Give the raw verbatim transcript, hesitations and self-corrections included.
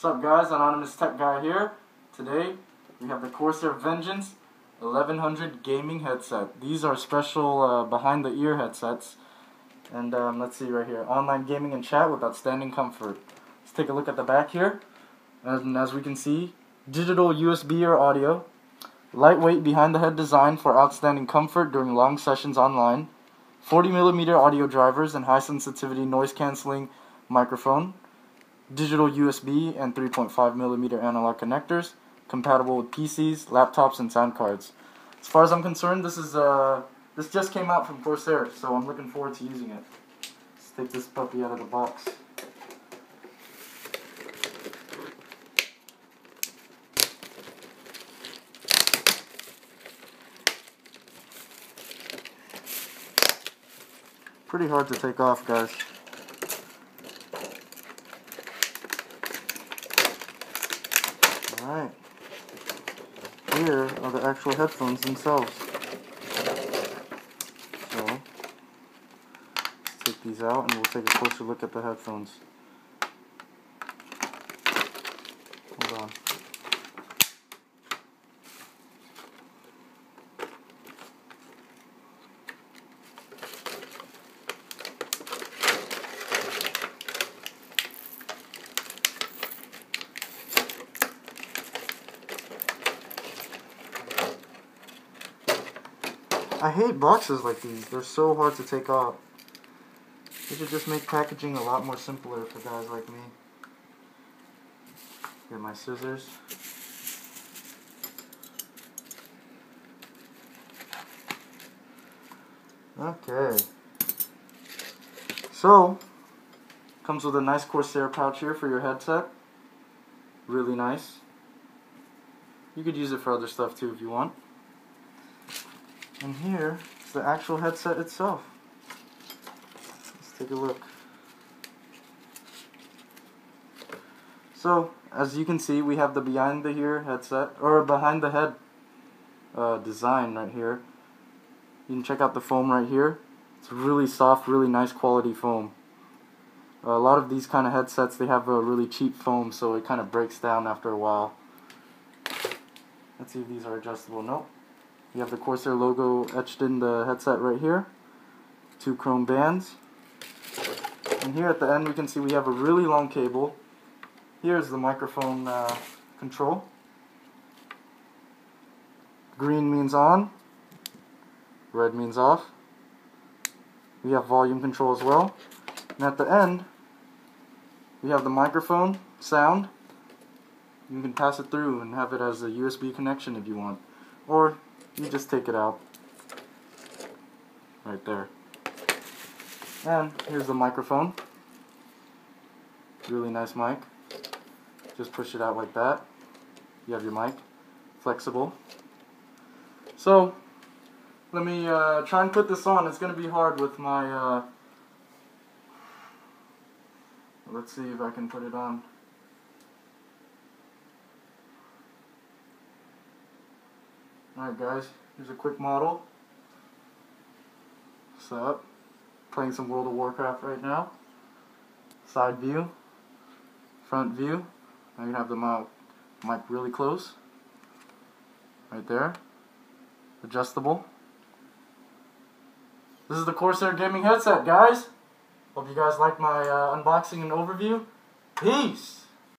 What's up guys, Anonymous Tech Guy here. Today we have the Corsair Vengeance eleven hundred Gaming Headset. These are special uh, behind the ear headsets. And um, let's see right here, online gaming and chat with outstanding comfort. Let's take a look at the back here. And as we can see, digital U S B or audio. Lightweight behind the head design for outstanding comfort during long sessions online. forty millimeter audio drivers and high sensitivity noise cancelling microphone. Digital U S B and three point five millimeter analog connectors, compatible with P Cs, laptops, and sound cards. As far as I'm concerned, this is uh, this just came out from Corsair, so I'm looking forward to using it. Let's take this puppy out of the box. Pretty hard to take off, guys. Alright, here are the actual headphones themselves. So, let's take these out and we'll take a closer look at the headphones. Hold on. I hate boxes like these. They're so hard to take off. They should just make packaging a lot more simpler for guys like me. Get my scissors. Okay. So, comes with a nice Corsair pouch here for your headset. Really nice. You could use it for other stuff too if you want. And here is the actual headset itself. Let's take a look. So, as you can see, we have the behind the ear headset, or behind the head uh, design right here. You can check out the foam right here. It's really soft, really nice quality foam. Uh, a lot of these kind of headsets, they have a really cheap foam, so it kind of breaks down after a while. Let's see if these are adjustable. Nope. You have the Corsair logo etched in the headset right here. Two chrome bands. And here at the end we can see we have a really long cable. Here's the microphone uh, control. Green means on. Red means off. We have volume control as well. And at the end we have the microphone sound. You can pass it through and have it as a U S B connection if you want. Or you just take it out right there. And here's the microphone. Really nice mic. Just push it out like that. You have your mic. Flexible. So let me uh, try and put this on. It's going to be hard with my uh... let's see if I can put it on. Alright guys, here's a quick model. What's up? Playing some World of Warcraft right now. Side view. Front view. Now you have the mic, mic really close. Right there. Adjustable. This is the Corsair Gaming Headset, guys. Hope you guys liked my uh, unboxing and overview. Peace!